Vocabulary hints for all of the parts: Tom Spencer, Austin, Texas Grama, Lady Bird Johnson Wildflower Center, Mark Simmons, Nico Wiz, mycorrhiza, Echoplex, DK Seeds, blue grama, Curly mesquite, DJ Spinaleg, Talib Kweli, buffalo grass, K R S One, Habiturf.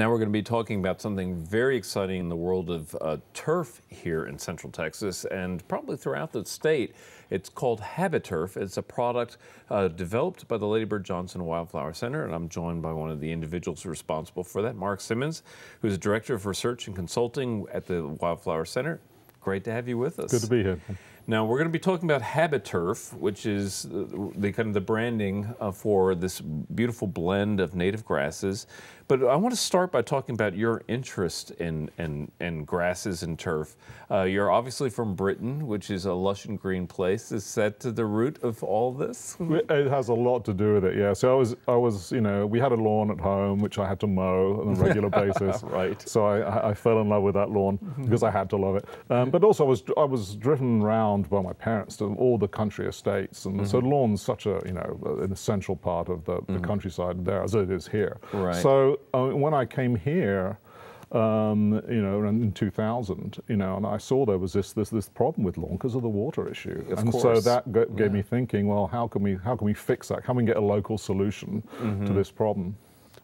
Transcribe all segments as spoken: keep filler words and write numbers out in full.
Now we're going to be talking about something very exciting in the world of uh, turf here in Central Texas and probably throughout the state. It's called Habiturf. It's a product uh, developed by the Lady Bird Johnson Wildflower Center, and I'm joined by one of the individuals responsible for that, Mark Simmons, who's Director of Research and Consulting at the Wildflower Center. Great to have you with us. Good to be here. Now we're going to be talking about Habiturf, which is the kind of the branding uh, for this beautiful blend of native grasses. But I want to start by talking about your interest in in, in grasses and turf. Uh, you're obviously from Britain, which is a lush and green place. Is that to the root of all this? It has a lot to do with it, yeah. So I was, I was, you know, we had a lawn at home which I had to mow on a regular basis. Right. So I, I fell in love with that lawn because I had to love it. Um, but also I was, I was driven around by my parents to all the country estates, and mm-hmm. so lawn's such a you know an essential part of the, the mm-hmm. countryside there as it is here. Right. So uh, when I came here, um, you know, in two thousand, you know, and I saw there was this this this problem with lawn because of the water issue, of and course. so that g gave yeah. me thinking, well, how can we how can we fix that? How can we get a local solution mm-hmm. to this problem?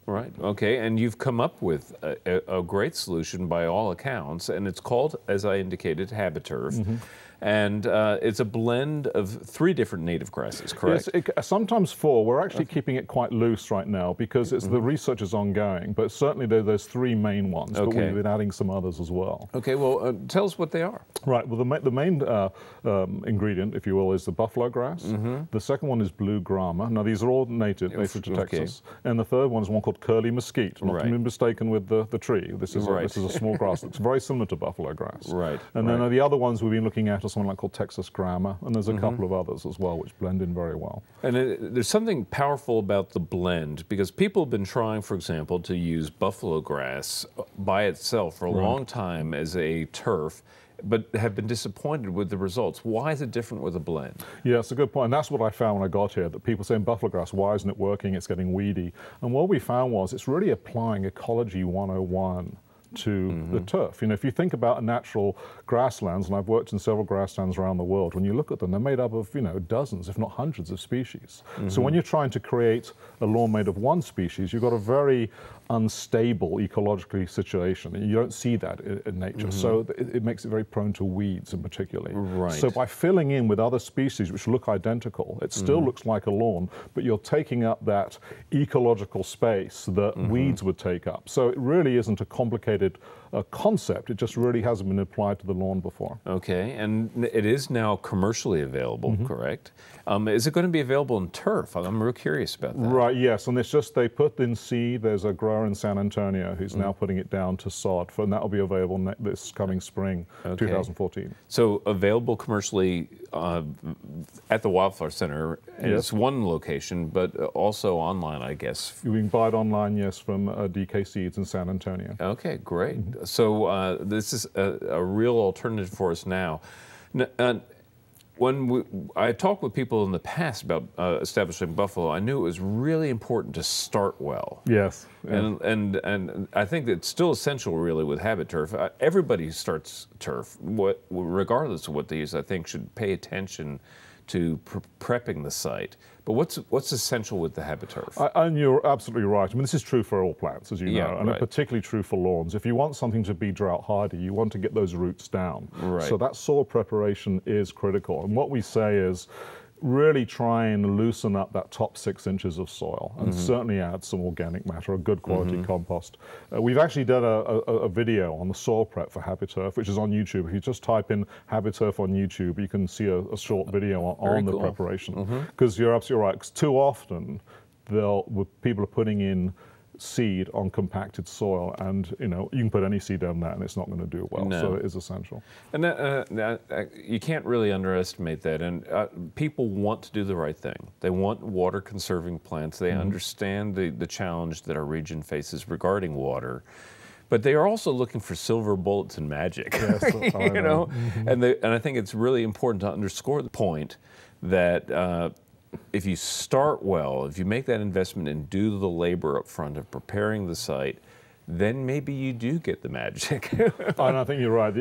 Right. Okay. And you've come up with a, a great solution by all accounts, and it's called, as I indicated, Habiturf. Mm-hmm. And uh, it's a blend of three different native grasses, correct? Yes, it, sometimes four. We're actually keeping it quite loose right now because it's, mm-hmm. the research is ongoing, but certainly there, there's three main ones, okay. but we've been adding some others as well. Okay, well, uh, tell us what they are. Right, well, the, ma the main uh, um, ingredient, if you will, is the buffalo grass. Mm-hmm. The second one is blue grama. Now, these are all native, native to okay. Texas. And the third one is one called curly mesquite. Not right. to be mistaken with the, the tree. This is, right. a, this is a small grass that's very similar to buffalo grass. Right. And right. then the other ones we've been looking at someone like called Texas Grama, and there's a mm-hmm. couple of others as well which blend in very well. And it, there's something powerful about the blend because people have been trying, for example, to use buffalo grass by itself for a right. long time as a turf, but have been disappointed with the results. Why is it different with a blend? Yeah, it's a good point. And that's what I found when I got here, that people saying buffalo grass, why isn't it working? It's getting weedy. And what we found was it's really applying Ecology one oh one to mm-hmm. the turf. You know, if you think about natural grasslands, and I've worked in several grasslands around the world, when you look at them, they're made up of, you know, dozens, if not hundreds of species. Mm-hmm. So when you're trying to create a lawn made of one species, you've got a very unstable ecologically situation. You don't see that in, in nature. Mm-hmm. So it, it makes it very prone to weeds in particular. Right. So by filling in with other species which look identical, it still mm-hmm. looks like a lawn, but you're taking up that ecological space that mm-hmm. weeds would take up. So it really isn't a complicated uh, concept. It just really hasn't been applied to the lawn before. Okay, and it is now commercially available, mm-hmm. correct? Um, is it going to be available in turf? I'm real curious about that. Right, yes, and it's just they put in seed, there's a grower in San Antonio who's mm. now putting it down to sod, and that will be available this coming spring, okay. two thousand fourteen. So available commercially uh, at the Wildflower Center, and yes. it's one location, but also online, I guess. You can buy it online, yes, from uh, D K Seeds in San Antonio. Okay, great. Mm-hmm. So uh, this is a, a real alternative for us now. N uh, When we, I talked with people in the past about uh, establishing buffalo, I knew it was really important to start well. Yes. And, and, and I think it's still essential, really, with Habiturf. Everybody who starts turf, what, regardless of what they use, I think should pay attention to pre prepping the site. But what's what's essential with the Habiturf? I, and you're absolutely right. I mean, this is true for all plants, as you yeah, know, and right. particularly true for lawns. If you want something to be drought hardy, you want to get those roots down. Right. So that soil preparation is critical. And what we say is, really try and loosen up that top six inches of soil and mm-hmm. certainly add some organic matter, a good quality mm-hmm. compost. Uh, we've actually done a, a, a video on the soil prep for Habiturf, which is on YouTube. If you just type in Habiturf on YouTube, you can see a, a short video on, on the cool. preparation. Because mm-hmm. you're absolutely right, because too often they'll, people are putting in seed on compacted soil, and you know you can put any seed on that and it's not going to do well. No. So it is essential, and that, uh, that, you can't really underestimate that. And uh, people want to do the right thing. They want water conserving plants. They mm-hmm. understand the the challenge that our region faces regarding water, but they are also looking for silver bullets and magic. Yes, you know, mm-hmm. and they, and I think it's really important to underscore the point that uh, if you start well, if you make that investment and do the labor up front of preparing the site, then maybe you do get the magic. And I think you're right.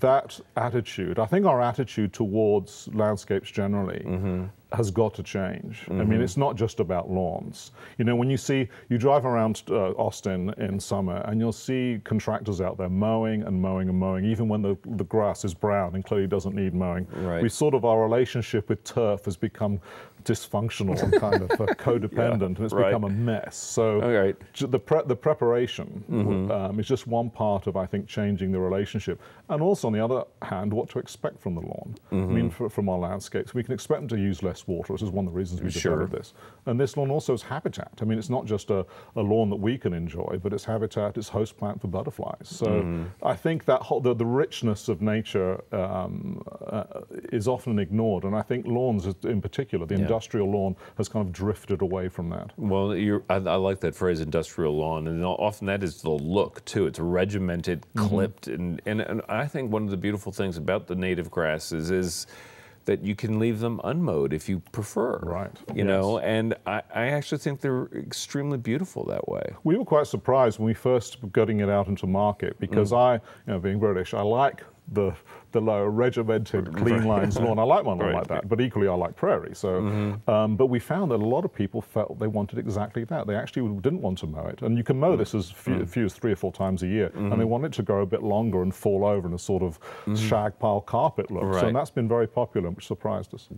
That attitude, I think our attitude towards landscapes generally mm-hmm. has got to change. Mm-hmm. I mean, it's not just about lawns. You know, when you see, you drive around uh, Austin in summer and you'll see contractors out there mowing and mowing and mowing, even when the, the grass is brown and clearly doesn't need mowing. Right. We sort of, our relationship with turf has become dysfunctional and kind of uh, codependent, yeah, and it's right. become a mess. So right. the, pre the preparation mm-hmm. um, is just one part of, I think, changing the relationship. And also, on the other hand, what to expect from the lawn. Mm-hmm. I mean, for, from our landscapes, we can expect them to use less water. This is one of the reasons we developed sure. this. And this lawn also is habitat. I mean, it's not just a, a lawn that we can enjoy, but it's habitat, it's host plant for butterflies. So mm-hmm. I think that whole, the, the richness of nature um, uh, is often ignored. And I think lawns in particular, the yeah. industrial lawn has kind of drifted away from that. Well, you're, I, I like that phrase, industrial lawn, and often that is the look too. It's regimented, mm-hmm. clipped, and, and, and I think one of the beautiful things about the native grasses is that you can leave them unmowed if you prefer. Right. You yes. know, and I, I actually think they're extremely beautiful that way. We were quite surprised when we first were getting it out into market, because mm. I, you know, being British, I like the the lower regimented clean lines lawn. I like my lawn right. like that, but equally I like prairie. So, mm-hmm. um, but we found that a lot of people felt they wanted exactly that. They actually didn't want to mow it, and you can mow mm-hmm. this as few, mm-hmm. few as three or four times a year, mm-hmm. and they want it to grow a bit longer and fall over in a sort of mm-hmm. shag pile carpet look. Right. So, and that's been very popular, which surprised us.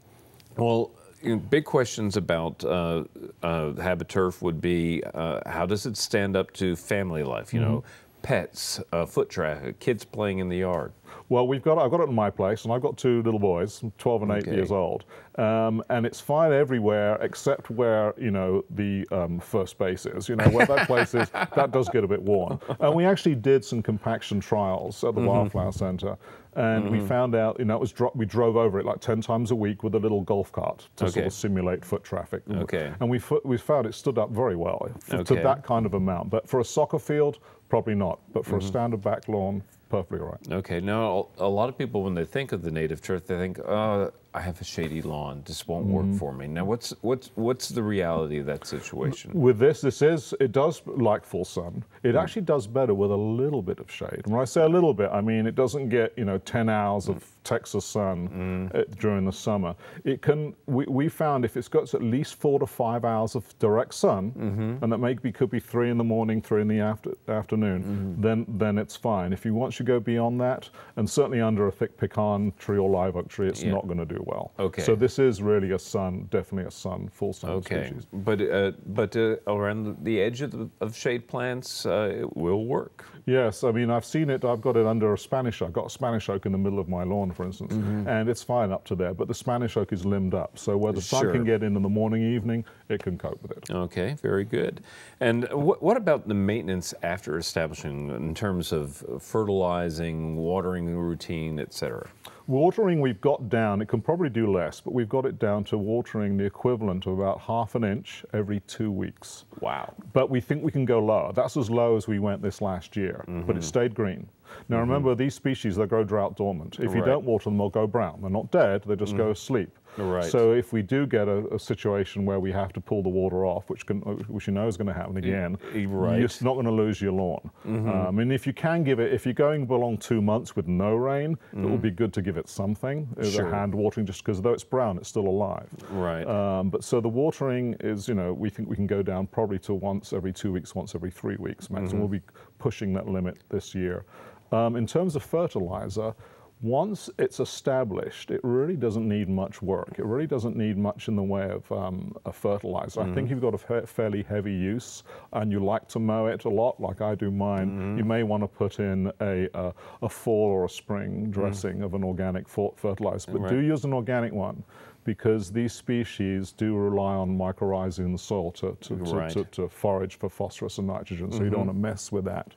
Well, you know, big questions about uh, uh, Habiturf would be uh, how does it stand up to family life? You mm-hmm. know. Pets, uh, foot traffic, kids playing in the yard. Well, we've got, I've got it in my place, and I've got two little boys, twelve and eight okay. years old, um, and it's fine everywhere except where, you know, the um, first base is. You know, where that place is, that does get a bit worn. And we actually did some compaction trials at the mm-hmm. Wildflower Center, and mm-hmm. we found out, you know, it was dro we drove over it like ten times a week with a little golf cart to okay. sort of simulate foot traffic. Okay. And we, we found it stood up very well for, okay. to that kind of amount. But for a soccer field, probably not. But for mm-hmm. a standard back lawn, perfectly all right. Okay. Now, a lot of people, when they think of the native turf, they think, oh, I have a shady lawn. This won't work mm. for me. Now, what's what's what's the reality of that situation? With this, this is, it does like full sun. It mm. actually does better with a little bit of shade. And when I say a little bit, I mean it doesn't get, you know, ten hours mm. of Texas sun mm. during the summer. It can. We, we found if it's got at least four to five hours of direct sun, mm-hmm. and that maybe could be three in the morning, three in the after, afternoon, mm-hmm. then then it's fine. If you once you go beyond that, and certainly under a thick pecan tree or live oak tree, it's yeah. not going to do well. Okay. So this is really a sun, definitely a sun, full sun okay. species. But uh, but uh, around the edge of, the, of shade plants, uh, it will work. Yes, I mean I've seen it. I've got it under a Spanish. I've got a Spanish oak in the middle of my lawn, for instance, mm-hmm. and it's fine up to there. But the Spanish oak is limbed up, so where the sun sure. can get in in the morning, evening, it can cope with it. Okay, very good. And wh what about the maintenance after establishing in terms of fertilizing, watering routine, et cetera? Watering we've got down, it can probably do less, but we've got it down to watering the equivalent of about half an inch every two weeks. Wow. But we think we can go lower. That's as low as we went this last year, mm-hmm. but it stayed green. Now mm-hmm. remember, these species, they grow drought dormant. If right. you don't water them, they'll go brown. They're not dead, they just mm-hmm. go asleep. Right. So if we do get a, a situation where we have to pull the water off, which, can, which you know is going to happen again, right. you're not going to lose your lawn. Mm-hmm. um, and if you can give it, if you're going along two months with no rain, mm-hmm. it will be good to give it something. Sure. Hand watering, just because though it's brown, it's still alive. Right. Um, but so the watering is, you know, we think we can go down probably to once every two weeks, once every three weeks max. Mm-hmm. And we'll be pushing that limit this year. Um, in terms of fertilizer, once it's established, it really doesn't need much work. It really doesn't need much in the way of um, a fertilizer. Mm-hmm. I think if you've got a fairly heavy use and you like to mow it a lot, like I do mine, mm-hmm. you may want to put in a, a, a fall or a spring dressing mm-hmm. of an organic fertilizer, but right. do use an organic one, because these species do rely on mycorrhizing in the soil to, to, to, right. to, to forage for phosphorus and nitrogen, so mm-hmm. you don't want to mess with that.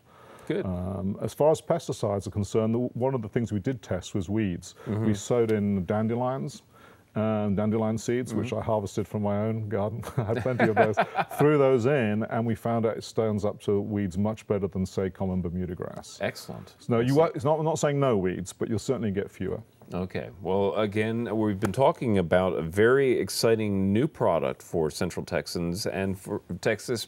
Good. Um, as far as pesticides are concerned, the, one of the things we did test was weeds. Mm-hmm. We sowed in dandelions, um, dandelion seeds, mm-hmm. which I harvested from my own garden. I had plenty of those. Threw those in, and we found out it stands up to weeds much better than, say, common Bermuda grass. Excellent. So, no, you are, it's not, I'm not saying no weeds, but you'll certainly get fewer. Okay. Well, again, we've been talking about a very exciting new product for Central Texans and for Texas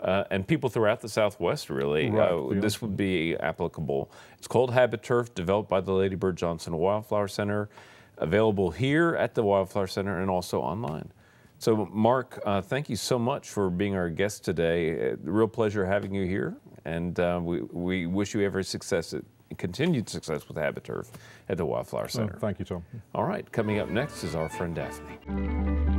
Uh, and people throughout the Southwest, really. Right, uh, yeah. This would be applicable. It's called Habiturf, developed by the Lady Bird Johnson Wildflower Center. available here at the Wildflower Center and also online. So Mark, uh, thank you so much for being our guest today. A real pleasure having you here, and uh, we, we wish you every success, continued success with Habiturf at the Wildflower Center. Oh, thank you, Tom. All right, coming up next is our friend Daphne.